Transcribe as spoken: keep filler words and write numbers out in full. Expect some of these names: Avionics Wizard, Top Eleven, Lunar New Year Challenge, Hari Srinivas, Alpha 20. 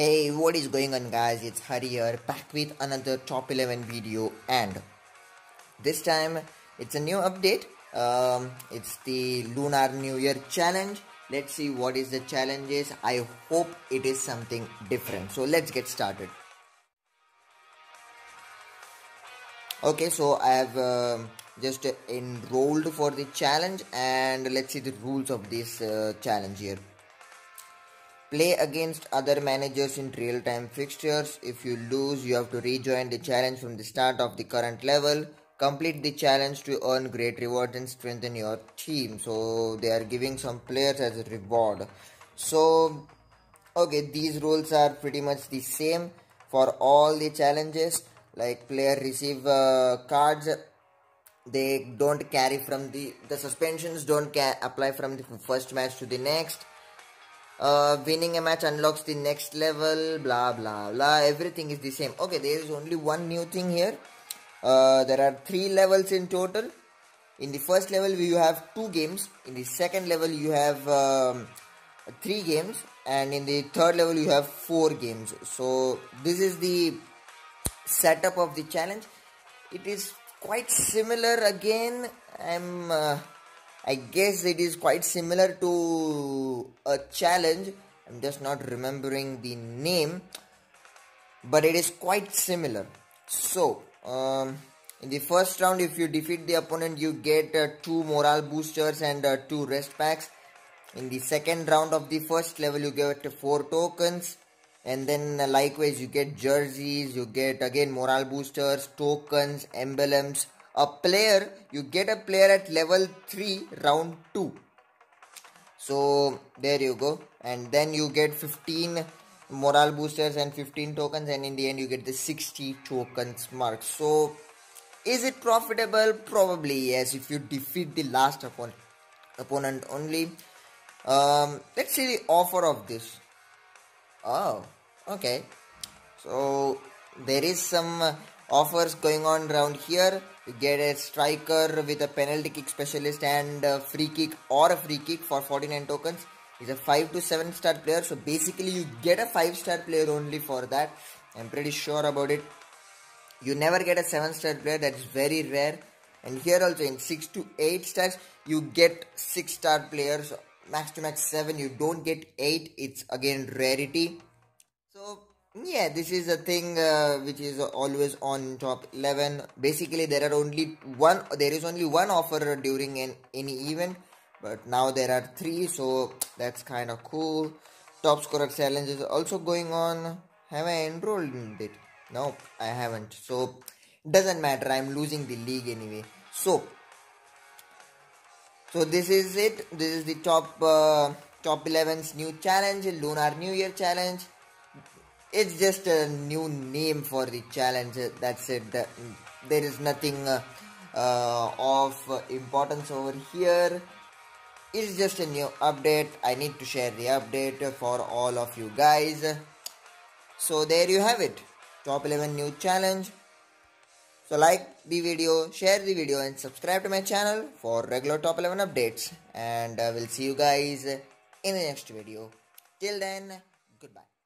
Hey, what is going on guys, it's Hari here, back with another top eleven video, and this time it's a new update. Um, it's the Lunar New Year Challenge. Let's see what is the challenge is. I hope it is something different. So let's get started. Okay, so I have uh, just enrolled for the challenge, and let's see the rules of this uh, challenge here. Play against other managers in real-time fixtures. If you lose, you have to rejoin the challenge from the start of the current level. Complete the challenge to earn great rewards and strengthen your team. So they are giving some players as a reward. So, okay, these rules are pretty much the same for all the challenges. Like player receive uh, cards. They don't carry from the, the suspensions don't ca- apply from the first match to the next. Uh, winning a match unlocks the next level, blah blah blah. Everything is the same. Okay, there is only one new thing here. Uh, there are three levels in total. In the first level you have two games, in the second level you have um, three games, and in the third level you have four games. So this is the setup of the challenge. It is quite similar again. I'm uh, I guess it is quite similar to a challenge. I'm just not remembering the name, but it is quite similar. So, um, in the first round, if you defeat the opponent, you get uh, two morale boosters and uh, two rest packs. In the second round of the first level, you get uh, four tokens, and then uh, likewise you get jerseys, you get again morale boosters, tokens, emblems. A player, you get a player at level three, round two. So there you go. And then you get fifteen morale boosters and fifteen tokens, and in the end you get the sixty tokens mark. So is it profitable? Probably yes, if you defeat the last opponent opponent only. Um, let's see the offer of this. Oh, okay. So there is some uh, offers going on around here. You get a striker with a penalty kick specialist and a free kick or a free kick for forty-nine tokens. He's a five to seven star player. So basically you get a five star player only for that. I'm pretty sure about it. You never get a seven star player. That's very rare. And here also in six to eight stars you get six star players. Max to max seven. You don't get eight. It's again rarity. So yeah, this is a thing uh, which is always on top eleven. Basically, there are only one. There is only one offer during an any event, but now there are three, so that's kind of cool. Top scorer challenge is also going on. Have I enrolled in it? No, I haven't. So doesn't matter. I'm losing the league anyway. So, so this is it. This is the top uh, top eleven's new challenge, Lunar New Year Challenge. It's just a new name for the challenge, that's it. There is nothing uh, uh, of importance over here. It's just a new update. I need to share the update for all of you guys. So there you have it, top eleven new challenge. So like the video, share the video, and subscribe to my channel for regular top eleven updates. And I will see you guys in the next video. Till then, goodbye.